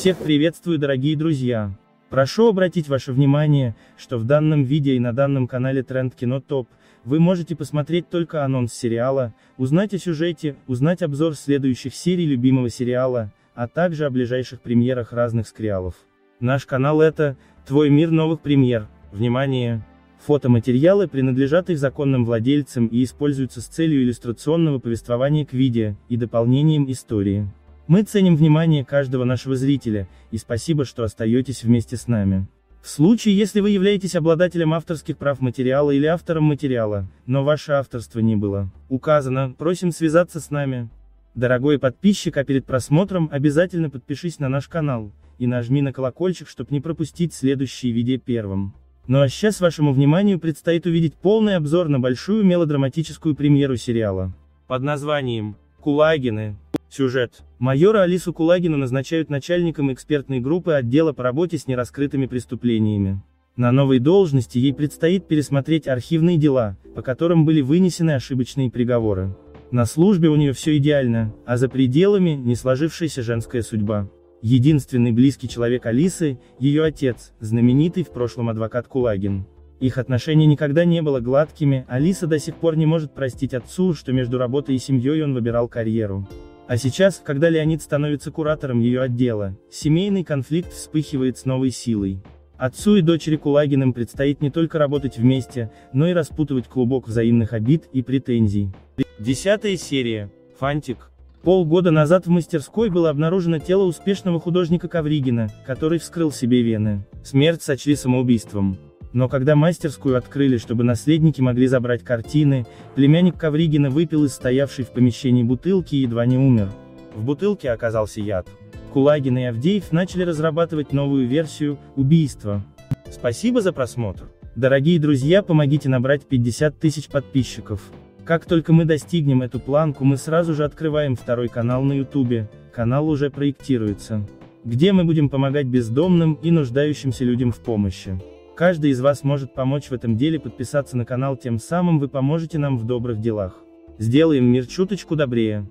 Всех приветствую, дорогие друзья! Прошу обратить ваше внимание, что в данном видео и на данном канале Тренд Кино Топ вы можете посмотреть только анонс сериала, узнать о сюжете, узнать обзор следующих серий любимого сериала, а также о ближайших премьерах разных сериалов. Наш канал — это твой мир новых премьер. Внимание! Фотоматериалы принадлежат их законным владельцам и используются с целью иллюстрационного повествования к видео и дополнением истории. Мы ценим внимание каждого нашего зрителя, и спасибо, что остаетесь вместе с нами. В случае, если вы являетесь обладателем авторских прав материала или автором материала, но ваше авторство не было указано, просим связаться с нами. Дорогой подписчик, а перед просмотром обязательно подпишись на наш канал и нажми на колокольчик, чтобы не пропустить следующие видео первым. Ну а сейчас вашему вниманию предстоит увидеть полный обзор на большую мелодраматическую премьеру сериала под названием «Кулагины». Сюжет. Майора Алису Кулагину назначают начальником экспертной группы отдела по работе с нераскрытыми преступлениями. На новой должности ей предстоит пересмотреть архивные дела, по которым были вынесены ошибочные приговоры. На службе у нее все идеально, а за пределами — не сложившаяся женская судьба. Единственный близкий человек Алисы — ее отец, знаменитый в прошлом адвокат Кулагин. Их отношения никогда не были гладкими, Алиса до сих пор не может простить отцу, что между работой и семьей он выбирал карьеру. А сейчас, когда Леонид становится куратором ее отдела, семейный конфликт вспыхивает с новой силой. Отцу и дочери Кулагиным предстоит не только работать вместе, но и распутывать клубок взаимных обид и претензий. 10-я серия. Фантик. Полгода назад в мастерской было обнаружено тело успешного художника Ковригина, который вскрыл себе вены. Смерть сочли самоубийством. Но когда мастерскую открыли, чтобы наследники могли забрать картины, племянник Ковригина выпил из стоявшей в помещении бутылки и едва не умер. В бутылке оказался яд. Кулагин и Авдеев начали разрабатывать новую версию убийства. Спасибо за просмотр. Дорогие друзья, помогите набрать 50 тысяч подписчиков. Как только мы достигнем эту планку, мы сразу же открываем второй канал на YouTube, канал уже проектируется, где мы будем помогать бездомным и нуждающимся людям в помощи. Каждый из вас может помочь в этом деле, подписаться на канал, тем самым вы поможете нам в добрых делах. Сделаем мир чуточку добрее.